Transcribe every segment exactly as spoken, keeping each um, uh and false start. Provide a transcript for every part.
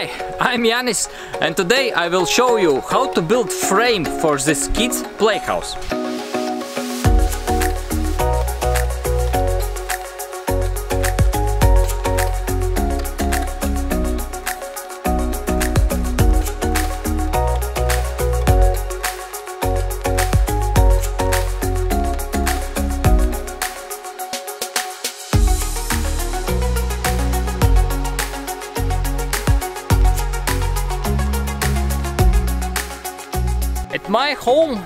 Hi, I'm Yanis, and today I will show you how to build frame for this kids' playhouse. At my home,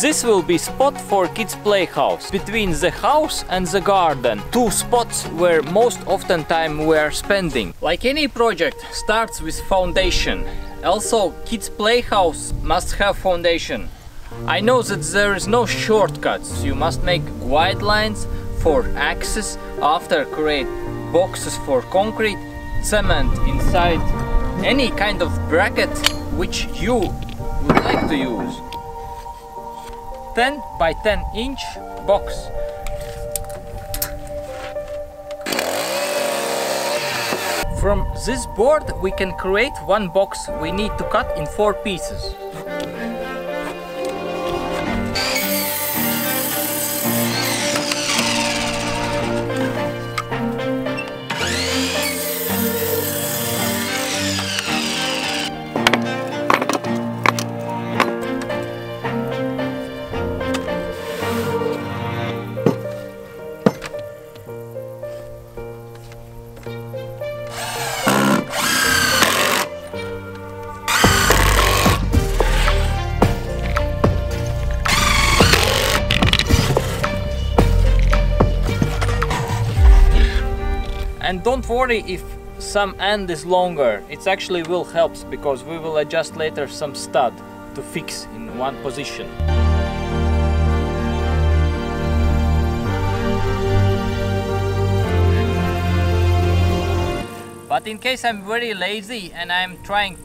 this will be spot for kids' playhouse. Between the house and the garden, two spots where most often time we are spending. Like any project, starts with foundation. Also, kids' playhouse must have foundation. I know that there is no shortcuts. You must make guidelines for access, after create boxes for concrete, cement inside, any kind of bracket which you would like to use. ten by ten inch box. From this board we can create one box. We need to cut in four pieces. And don't worry if some end is longer, it actually will help because we will adjust later some stud to fix in one position. But in case I'm very lazy and I'm trying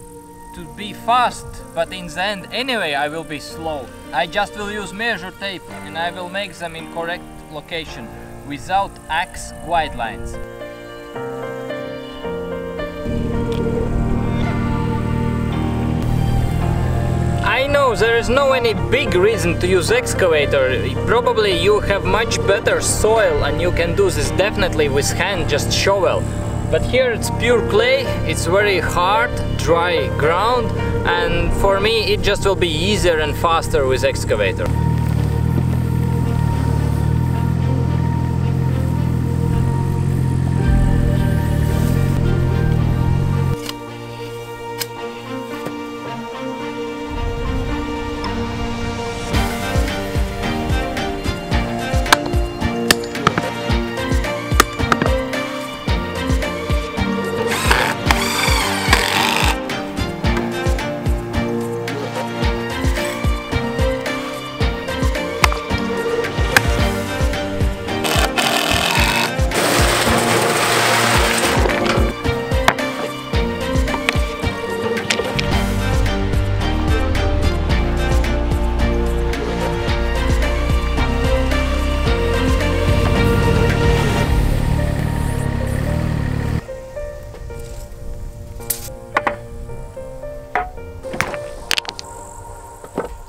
to be fast, but in the end anyway I will be slow, I just will use measure tape and I will make them in correct location without axe guidelines. I know there is no any big reason to use excavator. Probably you have much better soil and you can do this definitely with hand, just shovel. But here it's pure clay, it's very hard, dry ground, and for me it just will be easier and faster with excavator.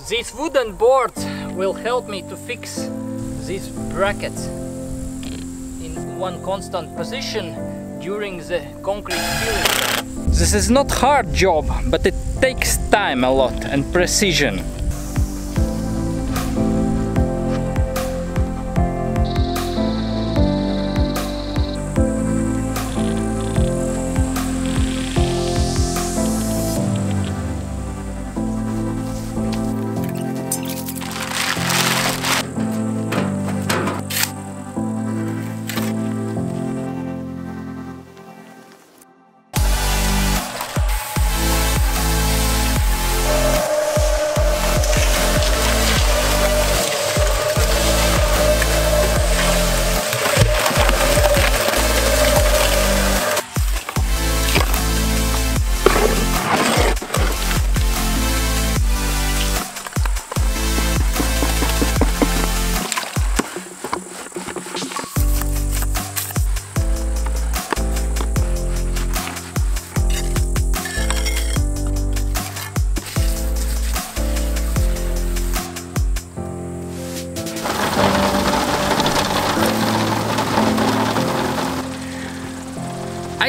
These wooden boards will help me to fix these brackets in one constant position during the concrete filling. This is not hard job, but it takes time a lot and precision.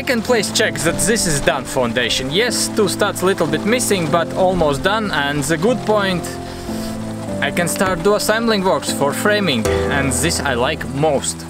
Second place check that this is done foundation. Yes, two studs little bit missing, but almost done. And the good point, I can start do assembling works for framing, and this I like most.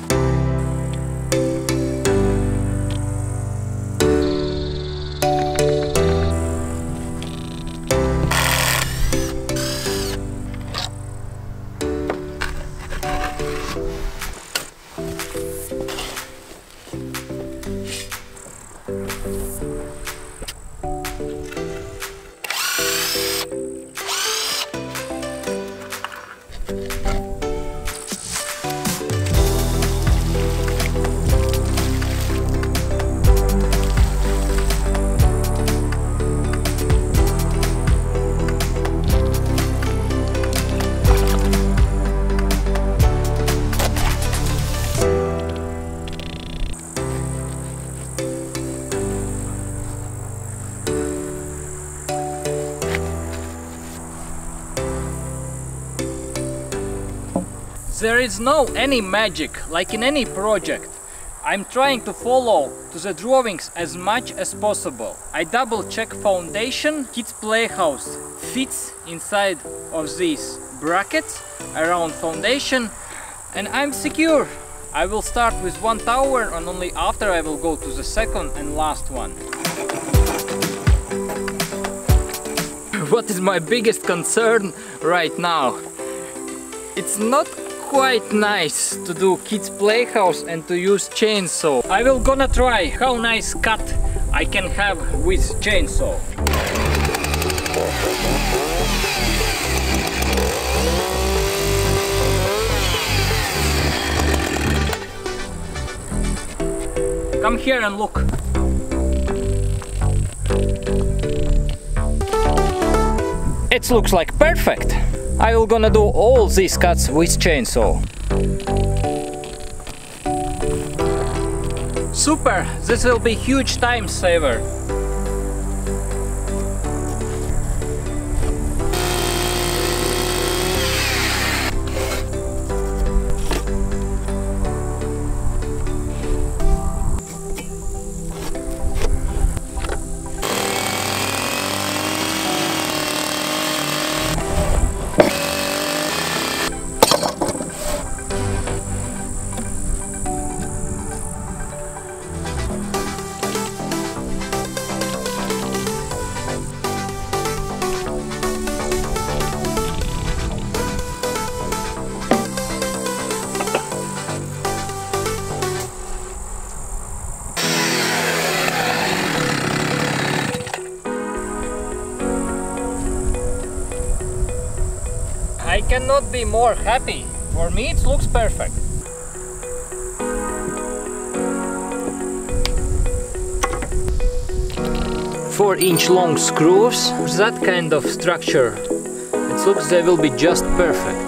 There is no any magic, like in any project. I'm trying to follow to the drawings as much as possible. I double check foundation, kids playhouse fits inside of these brackets around foundation, and I'm secure. I will start with one tower and only after I will go to the second and last one. What is my biggest concern right now? It's not quite nice to do kids playhouse and to use chainsaw. I will gonna try how nice cut I can have with chainsaw. Come here and look. It looks like perfect. I will gonna do all these cuts with chainsaw. Super! This will be huge time saver. I cannot be more happy. For me it looks perfect. Four inch long screws, that kind of structure. It looks they will be just perfect.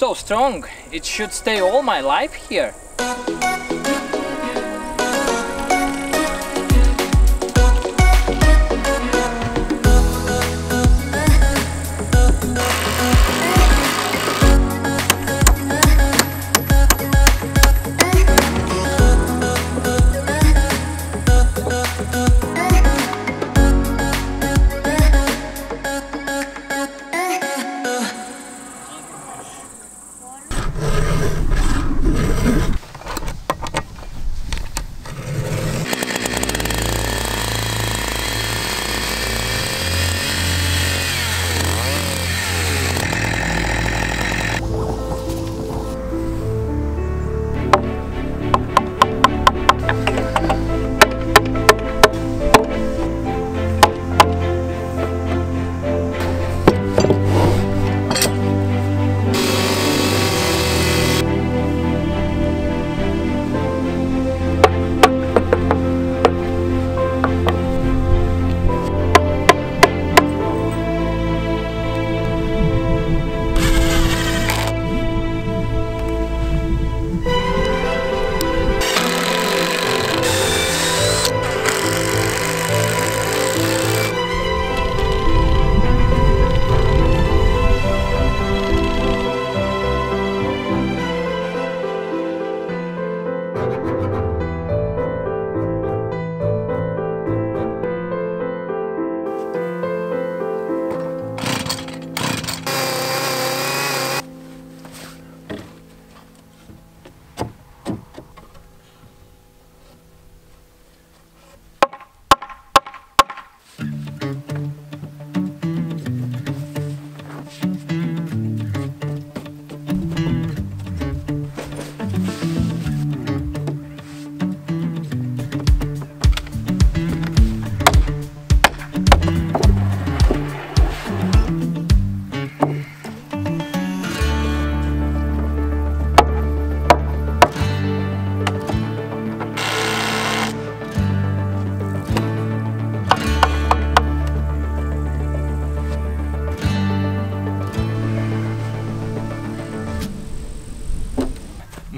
so strong, it should stay all my life here.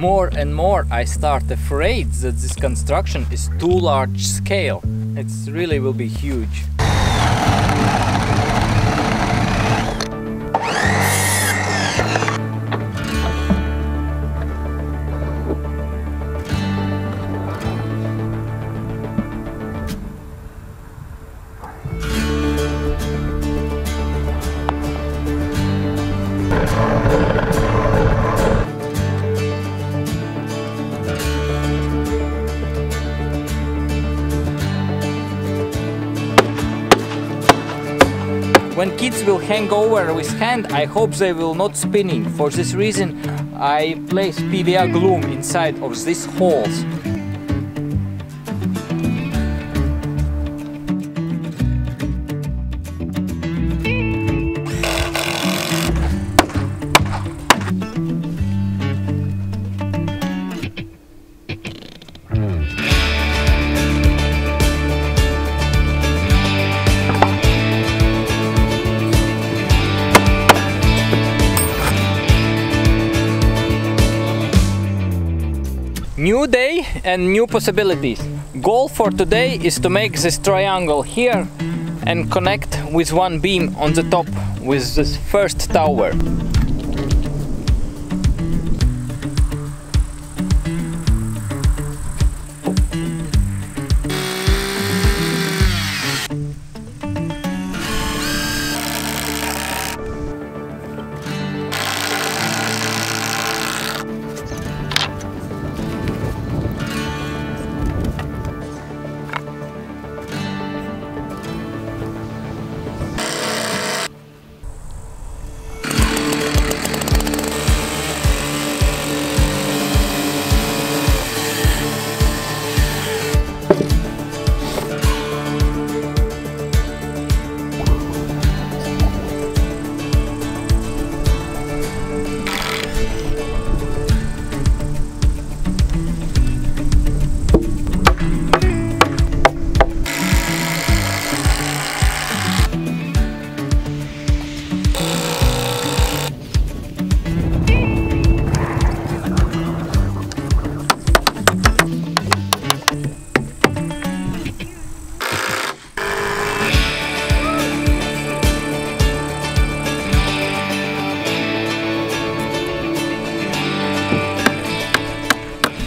More and more I start afraid that this construction is too large scale. It really will be huge. When kids will hang over with hand, I hope they will not spinning. For this reason, I place P V A gloom inside of these holes. New day and new possibilities. Goal for today is to make this triangle here and connect with one beam on the top with this first tower.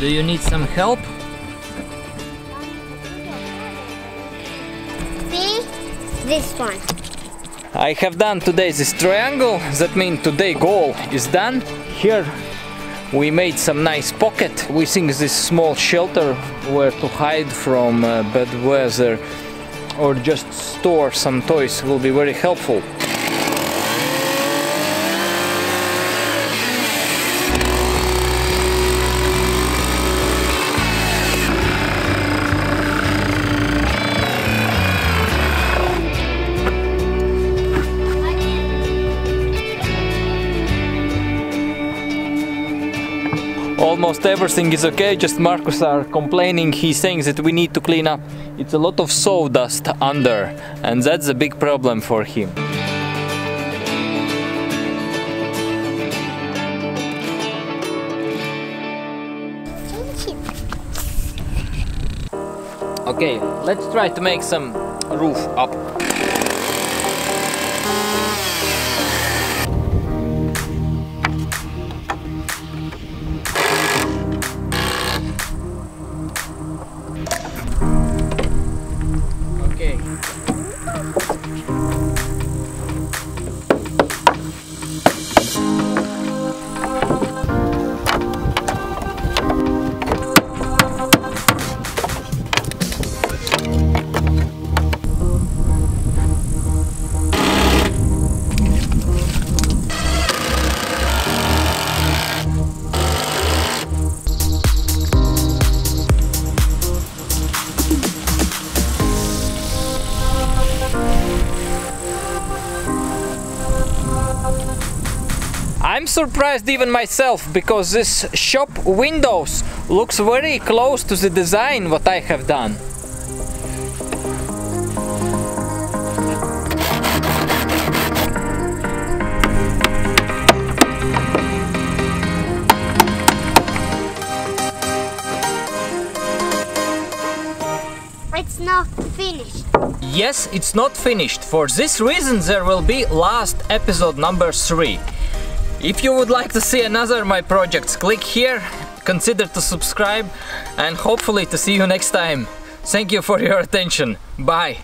Do you need some help? See? This one. I have done today this triangle, that means today goal is done. Here we made some nice pocket. We think this small shelter where to hide from uh, bad weather or just store some toys will be very helpful. Almost everything is okay, just Marcus are complaining, he's saying that we need to clean up. It's a lot of sawdust under, and that's a big problem for him. Okay, let's try to make some roof up. I'm surprised even myself, because this shop windows looks very close to the design what I have done. It's not finished. Yes, it's not finished. For this reason there will be last episode number three. If you would like to see another of my projects, click here, consider to subscribe, and hopefully to see you next time. Thank you for your attention. Bye!